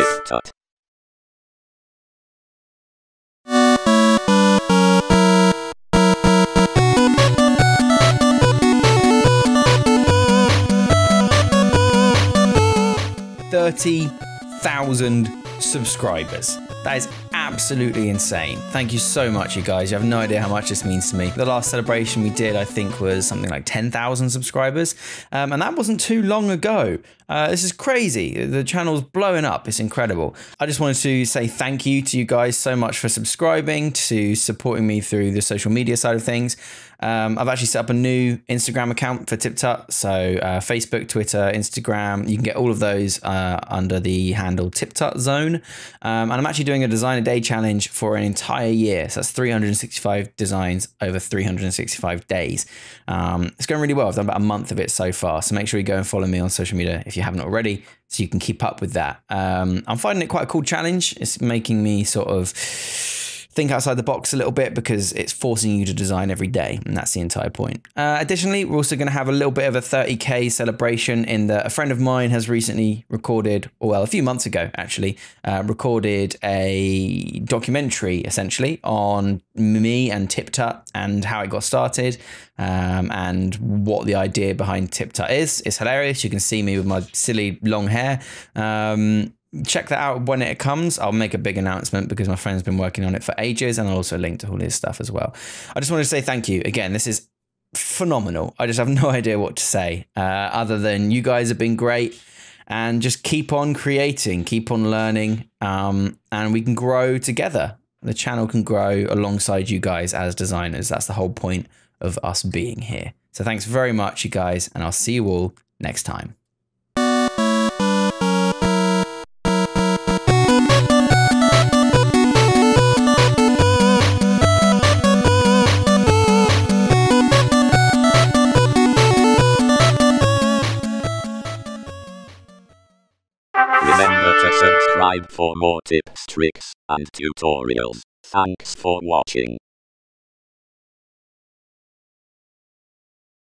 TipTut. $30,000 subscribers. That is absolutely insane. Thank you so much, you guys. You have no idea how much this means to me. The last celebration we did, I think, was something like 10,000 subscribers. And that wasn't too long ago. This is crazy. The channel's blowing up. It's incredible. I just wanted to say thank you to you guys so much for subscribing, to supporting me through the social media side of things. I've actually set up a new Instagram account for TipTut. So Facebook, Twitter, Instagram, you can get all of those under the handle TipTutZone. And I'm actually doing a design a day challenge for an entire year. So that's 365 designs over 365 days. It's going really well. I've done about a month of it so far. So make sure you go and follow me on social media if you haven't already, so you can keep up with that. I'm finding it quite a cool challenge. It's making me sort of think outside the box a little bit because it's forcing you to design every day, and that's the entire point. Additionally, we're also going to have a little bit of a 30K celebration in that a friend of mine has recently recorded, or well, a few months ago actually, recorded a documentary essentially on me and TipTut and how it got started and what the idea behind TipTut is. It's hilarious. You can see me with my silly long hair. Check that out when it comes. I'll make a big announcement because my friend's been working on it for ages, and I'll also link to all his stuff as well. I just wanted to say thank you again. This is phenomenal. I just have no idea what to say other than you guys have been great, and just keep on creating, keep on learning, and we can grow together. The channel can grow alongside you guys as designers. That's the whole point of us being here. So thanks very much, you guys, and I'll see you all next time. Remember to subscribe for more tips, tricks, and tutorials. Thanks for watching.